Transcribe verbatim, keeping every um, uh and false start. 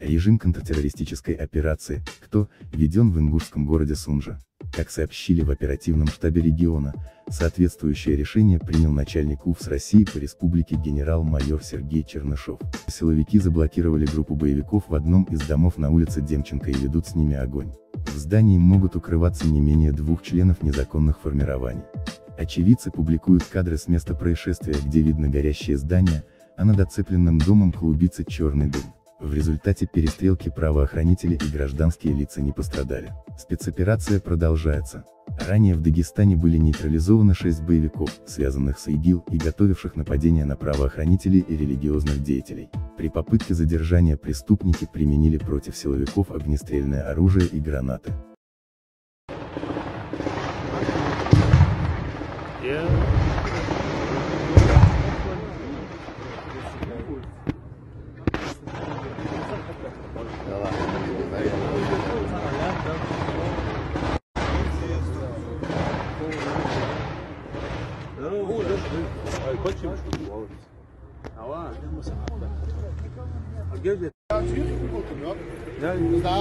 Режим контртеррористической операции «Кто» введен в ингушском городе Сунжа. Как сообщили в оперативном штабе региона, соответствующее решение принял начальник УФС России по республике генерал-майор Сергей Чернышев. Силовики заблокировали группу боевиков в одном из домов на улице Демченко и ведут с ними огонь. В здании могут укрываться не менее двух членов незаконных формирований. Очевидцы публикуют кадры с места происшествия, где видно горящее здание, а над оцепленным домом клубится черный дым. В результате перестрелки правоохранители и гражданские лица не пострадали. Спецоперация продолжается. Ранее в Дагестане были нейтрализованы шесть боевиков, связанных с ИГИЛ и готовивших нападения на правоохранителей и религиозных деятелей. При попытке задержания преступники применили против силовиков огнестрельное оружие и гранаты. Да,